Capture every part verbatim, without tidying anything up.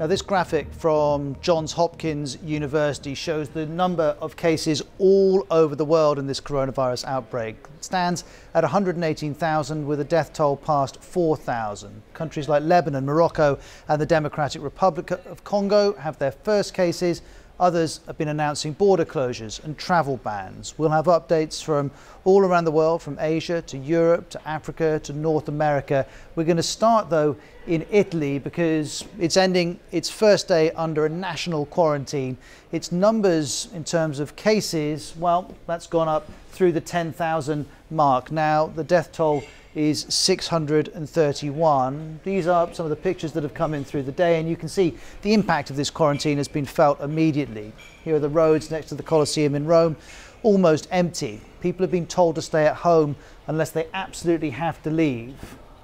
Now, this graphic from Johns Hopkins University shows the number of cases all over the world in this coronavirus outbreak. It stands at one hundred eighteen thousand, with a death toll past four thousand. Countries like Lebanon, Morocco and the Democratic Republic of Congo have their first cases. Others have been announcing border closures and travel bans. We'll have updates from all around the world, from Asia to Europe to Africa to North America. We're going to start, though, in Italy, because it's ending its first day under a national quarantine. Its numbers in terms of cases, well, that's gone up through the ten thousand mark. Now, the death toll is six hundred thirty-one. These are some of the pictures that have come in through the day, and you can see the impact of this quarantine has been felt immediately. Here are the roads next to the Colosseum in Rome, almost empty. People have been told to stay at home unless they absolutely have to leave.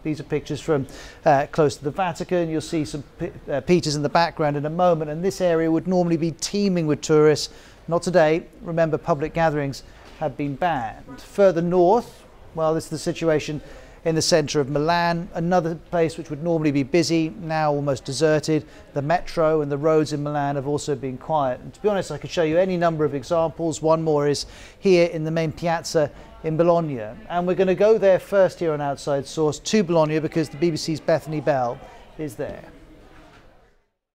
These are pictures from uh, close to the Vatican. You'll see some uh, Peters in the background in a moment, and this area would normally be teeming with tourists. Not today. Remember, public gatherings have been banned. Further north, well, this is the situation in the centre of Milan, another place which would normally be busy, now almost deserted. The metro and the roads in Milan have also been quiet. And to be honest, I could show you any number of examples. One more is here in the main piazza in Bologna. And we're going to go there first here on Outside Source to Bologna, because the B B C's Bethany Bell is there.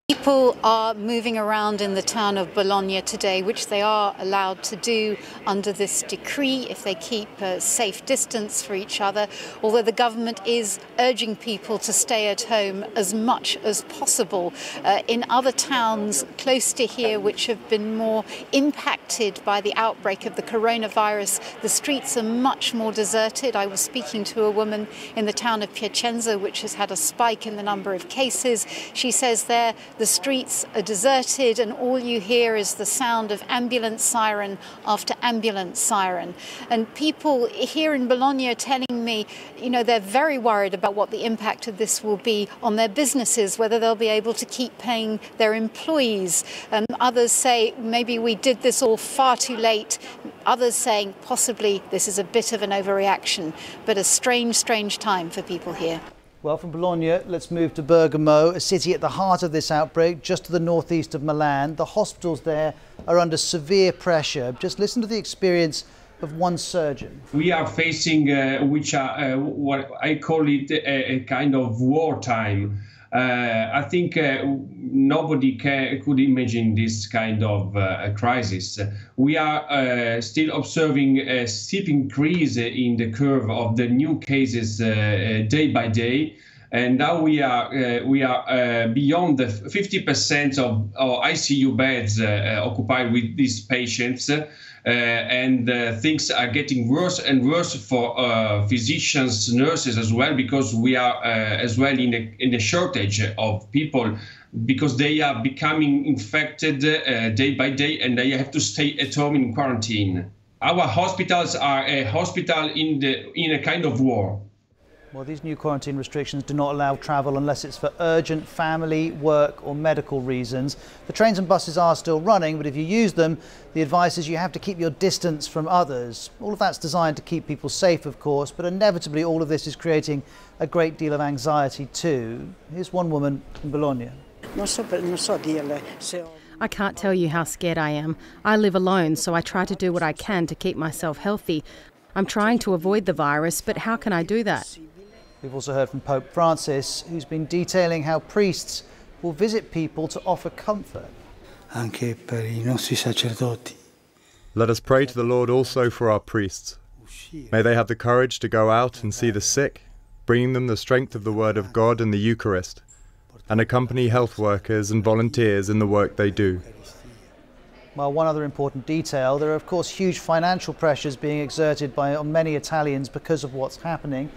People are moving around in the town of Bologna today, which they are allowed to do under this decree if they keep a safe distance for each other, although the government is urging people to stay at home as much as possible. Uh, in other towns close to here, which have been more impacted by the outbreak of the coronavirus, the streets are much more deserted. I was speaking to a woman in the town of Piacenza, which has had a spike in the number of cases. She says there, the streets are deserted and all you hear is the sound of ambulance siren after ambulance siren. And people here in Bologna are telling me, you know, they're very worried about what the impact of this will be on their businesses, whether they'll be able to keep paying their employees. Um, others say, maybe we did this all far too late. Others saying, possibly this is a bit of an overreaction. But a strange, strange time for people here. Well, from Bologna, let's move to Bergamo, a city at the heart of this outbreak, just to the northeast of Milan. The hospitals there are under severe pressure. Just listen to the experience of one surgeon. We are facing, uh, which are, uh, what I call it, a, a kind of wartime. Uh, I think uh, nobody ca could imagine this kind of uh, crisis. We are uh, still observing a steep increase in the curve of the new cases uh, day by day, and now we are uh, we are uh, beyond the fifty percent of our I C U beds uh, occupied with these patients, uh, and uh, things are getting worse and worse for uh, physicians, nurses as well, because we are uh, as well in a in a shortage of people, because they are becoming infected uh, day by day, and they have to stay at home in quarantine. Our hospitals are a hospital in the in a kind of war. Well, these new quarantine restrictions do not allow travel unless it's for urgent family, work or medical reasons. The trains and buses are still running, but if you use them, the advice is you have to keep your distance from others. All of that's designed to keep people safe, of course, but inevitably all of this is creating a great deal of anxiety too. Here's one woman in Bologna. I can't tell you how scared I am. I live alone, so I try to do what I can to keep myself healthy. I'm trying to avoid the virus, but how can I do that? We've also heard from Pope Francis, who's been detailing how priests will visit people to offer comfort. Let us pray to the Lord also for our priests. May they have the courage to go out and see the sick, bringing them the strength of the Word of God and the Eucharist, and accompany health workers and volunteers in the work they do. Well, one other important detail, there are of course huge financial pressures being exerted by on many Italians because of what's happening.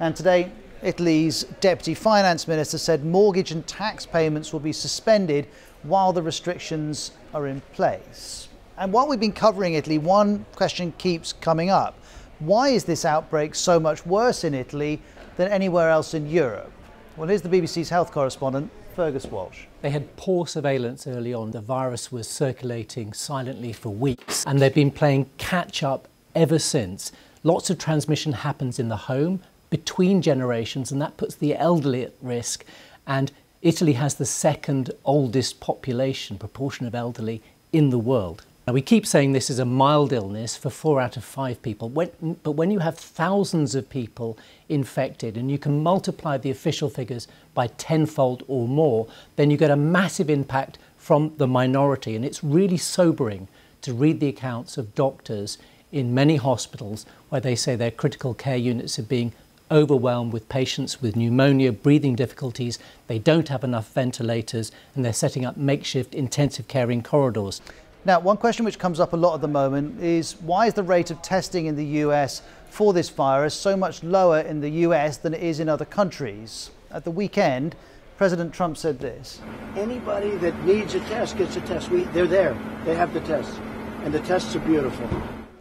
And today, Italy's Deputy Finance Minister said mortgage and tax payments will be suspended while the restrictions are in place. And while we've been covering Italy, one question keeps coming up. Why is this outbreak so much worse in Italy than anywhere else in Europe? Well, here's the B B C's health correspondent, Fergus Walsh. They had poor surveillance early on. The virus was circulating silently for weeks, and they've been playing catch-up ever since. Lots of transmission happens in the home, between generations, and that puts the elderly at risk. And Italy has the second oldest population, proportion of elderly, in the world. Now, we keep saying this is a mild illness for four out of five people, when, but when you have thousands of people infected and you can multiply the official figures by tenfold or more, then you get a massive impact from the minority. And it's really sobering to read the accounts of doctors in many hospitals where they say their critical care units are being overwhelmed with patients with pneumonia, breathing difficulties, they don't have enough ventilators, and they're setting up makeshift intensive care in corridors. Now, one question which comes up a lot at the moment is why is the rate of testing in the U S for this virus so much lower in the U S than it is in other countries? At the weekend, President Trump said this. Anybody that needs a test gets a test. We, they're there. They have the tests. And the tests are beautiful.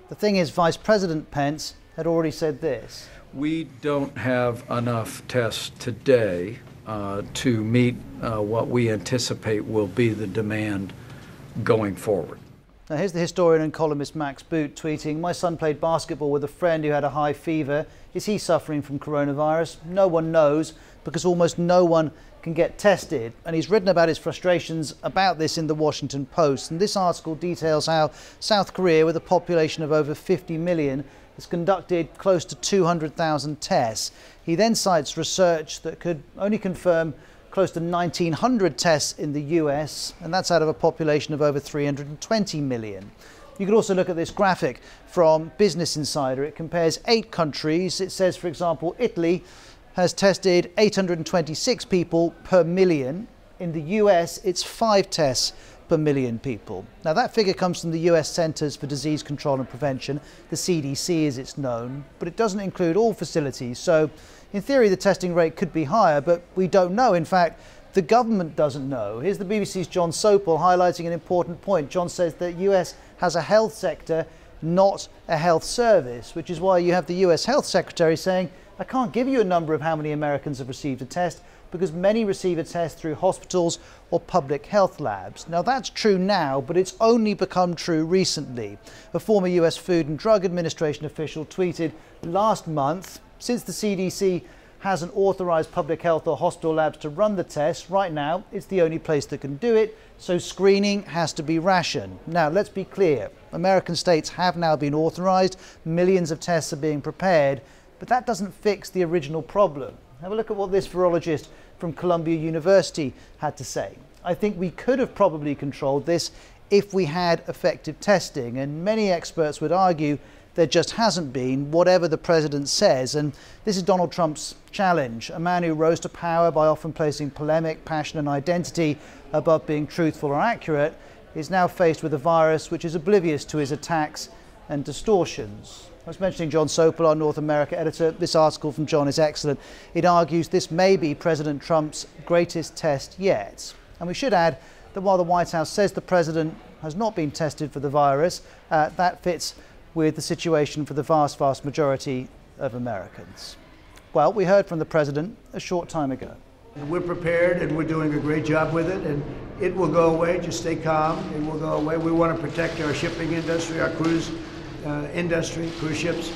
The thing is, Vice President Pence had already said this. We don't have enough tests today uh, to meet uh, what we anticipate will be the demand going forward. Now, here's the historian and columnist Max Boot tweeting, my son played basketball with a friend who had a high fever. Is he suffering from coronavirus? No one knows because almost no one can get tested. And he's written about his frustrations about this in the Washington Post. And this article details how South Korea, with a population of over fifty million, has conducted close to two hundred thousand tests. He then cites research that could only confirm close to nineteen hundred tests in the U S, and that's out of a population of over three hundred twenty million. You could also look at this graphic from Business Insider. It compares eight countries. It says, for example, Italy has tested eight hundred twenty-six people per million. In the U S, it's five tests per million people. Now, that figure comes from the U S Centers for Disease Control and Prevention, the C D C as it's known, but it doesn't include all facilities. So, in theory, the testing rate could be higher, but we don't know. In fact, the government doesn't know. Here's the B B C's John Sopel highlighting an important point. John says that the U S has a health sector, not a health service, which is why you have the U S Health Secretary saying, I can't give you a number of how many Americans have received a test, because many receive a test through hospitals or public health labs. Now, that's true now, but it's only become true recently. A former U S Food and Drug Administration official tweeted last month, since the C D C hasn't authorized public health or hospital labs to run the tests, right now it's the only place that can do it, so screening has to be rationed. Now, let's be clear. American states have now been authorized. Millions of tests are being prepared, but that doesn't fix the original problem. Have a look at what this virologist from Columbia University had to say. I think we could have probably controlled this if we had effective testing, and many experts would argue there just hasn't been, whatever the president says. And this is Donald Trump's challenge, a man who rose to power by often placing polemic, passion and identity above being truthful or accurate, is now faced with a virus which is oblivious to his attacks and distortions. I was mentioning John Sopel, our North America editor. This article from John is excellent. It argues this may be President Trump's greatest test yet. And we should add that while the White House says the president has not been tested for the virus, uh, that fits with the situation for the vast, vast majority of Americans. Well, we heard from the president a short time ago. We're prepared and we're doing a great job with it, and it will go away. Just stay calm. It will go away. We want to protect our shipping industry, our cruise Uh, industry, cruise ships.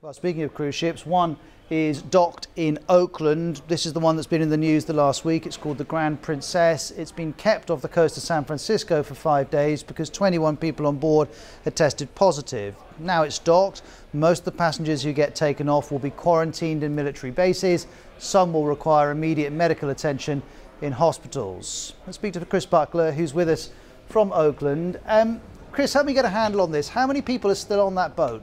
Well, speaking of cruise ships, one is docked in Oakland. This is the one that's been in the news the last week. It's called the Grand Princess. It's been kept off the coast of San Francisco for five days because twenty-one people on board had tested positive. Now it's docked. Most of the passengers who get taken off will be quarantined in military bases. Some will require immediate medical attention in hospitals. Let's speak to Chris Buckler, who's with us from Oakland. Um, Chris, help me get a handle on this. How many people are still on that boat?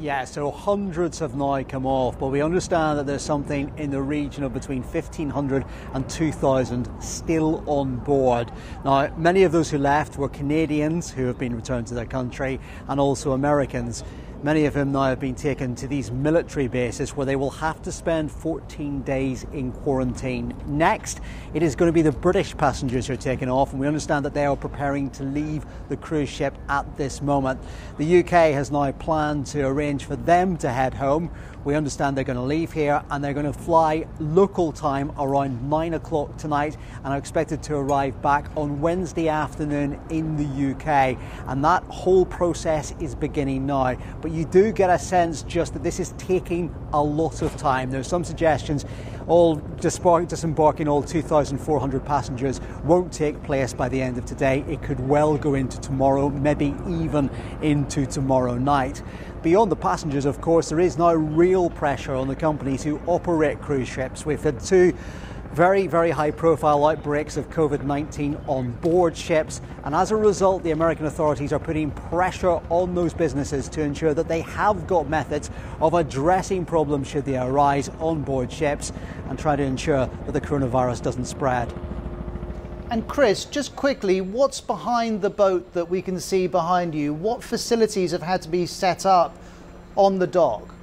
Yeah, so hundreds have now come off, but we understand that there's something in the region of between fifteen hundred and two thousand still on board. Now, many of those who left were Canadians who have been returned to their country, and also Americans. Many of them now have been taken to these military bases where they will have to spend fourteen days in quarantine. Next, it is going to be the British passengers who are taken off, and we understand that they are preparing to leave the cruise ship at this moment. The U K has now planned to arrange for them to head home. We understand they're going to leave here and they're going to fly local time around nine o'clock tonight and are expected to arrive back on Wednesday afternoon in the U K. And that whole process is beginning now. But you do get a sense just that this is taking a lot of time. There's some suggestions all disembarking all two thousand four hundred passengers won't take place by the end of today. It could well go into tomorrow, maybe even into tomorrow night. Beyond the passengers, of course, there is now real pressure on the companies who operate cruise ships. We've had two very, very high-profile outbreaks of COVID nineteen on board ships, and as a result, the American authorities are putting pressure on those businesses to ensure that they have got methods of addressing problems should they arise on board ships and try to ensure that the coronavirus doesn't spread. And Chris, just quickly, what's behind the boat that we can see behind you? What facilities have had to be set up on the dock?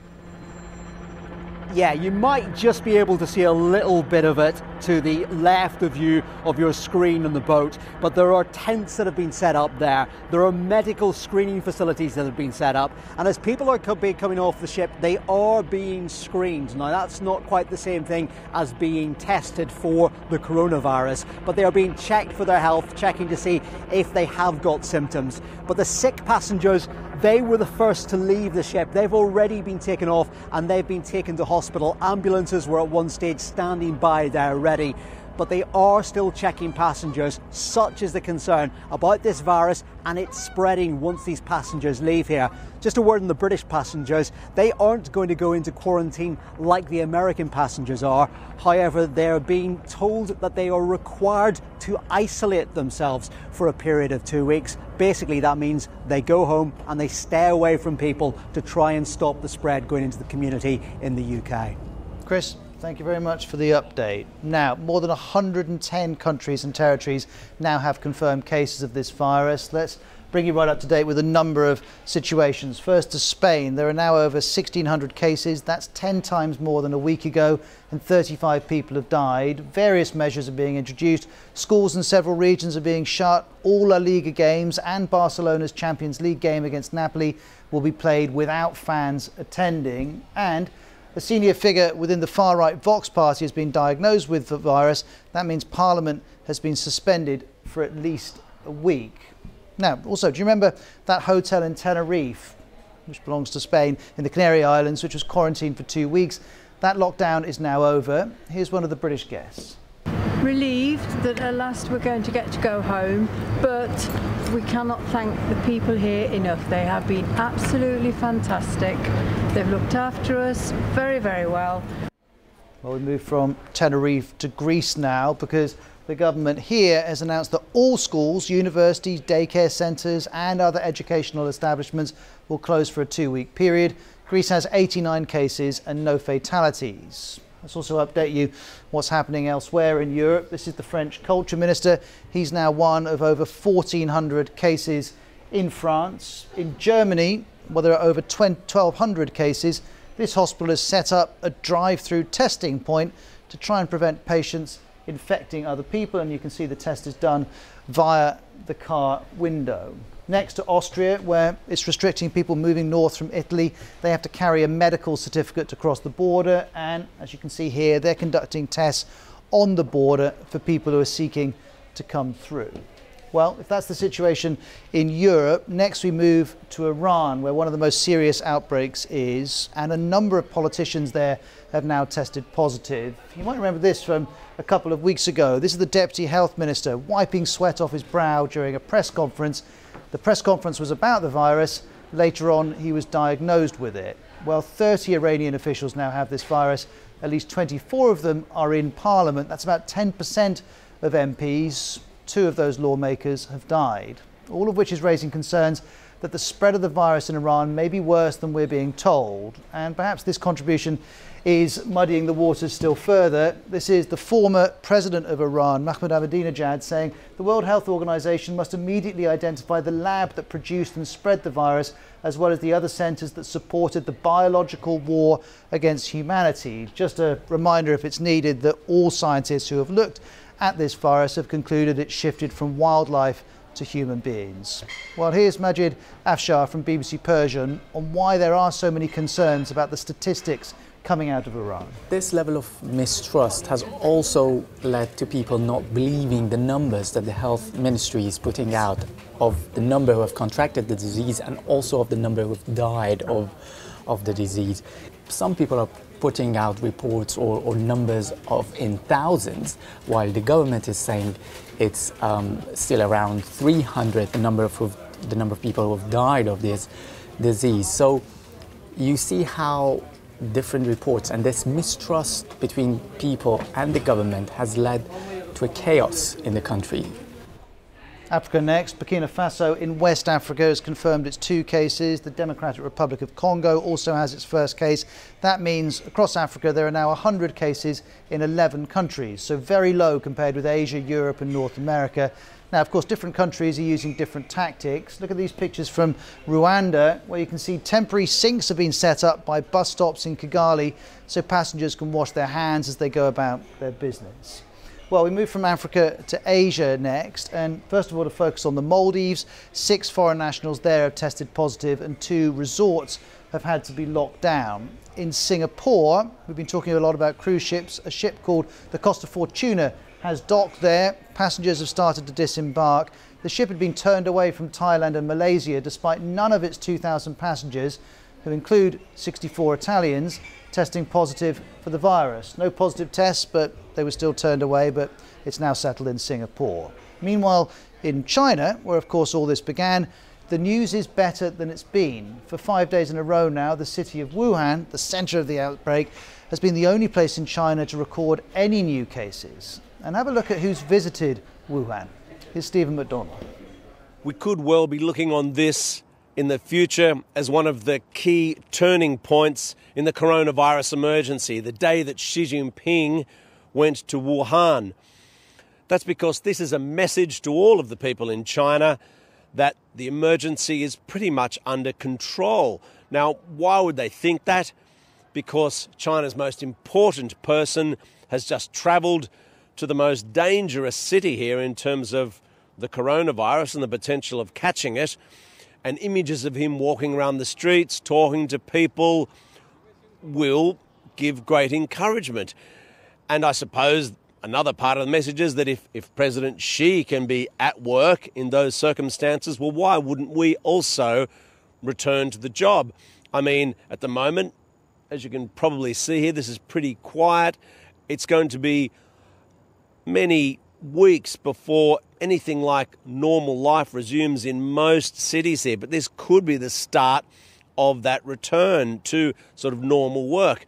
Yeah, you might just be able to see a little bit of it to the left of you, of your screen on the boat, but there are tents that have been set up there. There are medical screening facilities that have been set up, and as people are coming off the ship, they are being screened. Now, that's not quite the same thing as being tested for the coronavirus, but they are being checked for their health, checking to see if they have got symptoms. But the sick passengers, they were the first to leave the ship. They've already been taken off and they've been taken to hospital. Ambulances were at one stage standing by there ready, but they are still checking passengers. Such is the concern about this virus and it's spreading once these passengers leave here. Just a word on the British passengers. They aren't going to go into quarantine like the American passengers are. However, they're being told that they are required to isolate themselves for a period of two weeks. Basically, that means they go home and they stay away from people to try and stop the spread going into the community in the U K. Chris, thank you very much for the update. Now, more than one hundred ten countries and territories now have confirmed cases of this virus. Let's bring you right up to date with a number of situations. First to Spain, there are now over sixteen hundred cases. That's ten times more than a week ago, and thirty-five people have died. Various measures are being introduced. Schools in several regions are being shut. All La Liga games and Barcelona's Champions League game against Napoli will be played without fans attending. And a senior figure within the far-right Vox party has been diagnosed with the virus. That means Parliament has been suspended for at least a week. Now, also, do you remember that hotel in Tenerife, which belongs to Spain, in the Canary Islands, which was quarantined for two weeks? That lockdown is now over. Here's one of the British guests. Relieved that at last we're going to get to go home, but we cannot thank the people here enough. They have been absolutely fantastic. They've looked after us very, very well. Well, we move from Tenerife to Greece now, because the government here has announced that all schools, universities, daycare centres and other educational establishments will close for a two-week period. Greece has eighty-nine cases and no fatalities. Let's also update you what's happening elsewhere in Europe. This is the French culture minister. He's now one of over fourteen hundred cases in France. In Germany, where there are over twelve hundred cases, this hospital has set up a drive-through testing point to try and prevent patients infecting other people, and you can see the test is done via the car window. Next to Austria, where it's restricting people moving north from Italy. They have to carry a medical certificate to cross the border, and as you can see here, they're conducting tests on the border for people who are seeking to come through. Well, if that's the situation in Europe, next we move to Iran, where one of the most serious outbreaks is, and a number of politicians there have now tested positive. You might remember this from a couple of weeks ago. This is the Deputy Health Minister wiping sweat off his brow during a press conference. The press conference was about the virus. Later on, he was diagnosed with it. Well, thirty Iranian officials now have this virus. At least twenty-four of them are in Parliament. That's about ten percent of M Ps. Two of those lawmakers have died. All of which is raising concerns that the spread of the virus in Iran may be worse than we're being told. And perhaps this contribution is muddying the waters still further. This is the former president of Iran, Mahmoud Ahmadinejad, saying the World Health Organization must immediately identify the lab that produced and spread the virus, as well as the other centers that supported the biological war against humanity. Just a reminder, if it's needed, that all scientists who have looked at this virus have concluded it shifted from wildlife to human beings. Well, here's Majid Afshar from B B C Persian on why there are so many concerns about the statistics coming out of Iran. This level of mistrust has also led to people not believing the numbers that the health ministry is putting out of the number who have contracted the disease and also of the number who have died of, of the disease. Some people are putting out reports or, or numbers of in thousands, while the government is saying it's um, still around three hundred, the number of the number of people who have died of this disease. So you see how different reports and this mistrust between people and the government has led to a chaos in the country. Africa next. Burkina Faso in West Africa has confirmed its two cases. The Democratic Republic of Congo also has its first case. That means across Africa there are now one hundred cases in eleven countries, so very low compared with Asia, Europe and North America. Now, of course, different countries are using different tactics. Look at these pictures from Rwanda, where you can see temporary sinks have been set up by bus stops in Kigali so passengers can wash their hands as they go about their business. Well, we move from Africa to Asia next, and first of all to focus on the Maldives. Six foreign nationals there have tested positive and two resorts have had to be locked down. In Singapore, we've been talking a lot about cruise ships. A ship called the Costa Fortuna has docked there. Passengers have started to disembark. The ship had been turned away from Thailand and Malaysia despite none of its two thousand passengers, who include sixty-four Italians, testing positive for the virus. No positive tests, but they were still turned away, but it's now settled in Singapore. Meanwhile, in China, where of course all this began, the news is better than it's been. For five days in a row now, the city of Wuhan, the centre of the outbreak, has been the only place in China to record any new cases. And have a look at who's visited Wuhan. Here's Stephen McDonald. We could well be looking on this in the future as one of the key turning points in the coronavirus emergency, the day that Xi Jinping went to Wuhan. That's because this is a message to all of the people in China that the emergency is pretty much under control. Now, why would they think that? Because China's most important person has just travelled to the most dangerous city here in terms of the coronavirus and the potential of catching it. And images of him walking around the streets, talking to people, will give great encouragement. And I suppose another part of the message is that if, if President Xi can be at work in those circumstances, well, why wouldn't we also return to the job? I mean, at the moment, as you can probably see here, this is pretty quiet. It's going to be many weeks before anything like normal life resumes in most cities here, but this could be the start of that return to sort of normal work.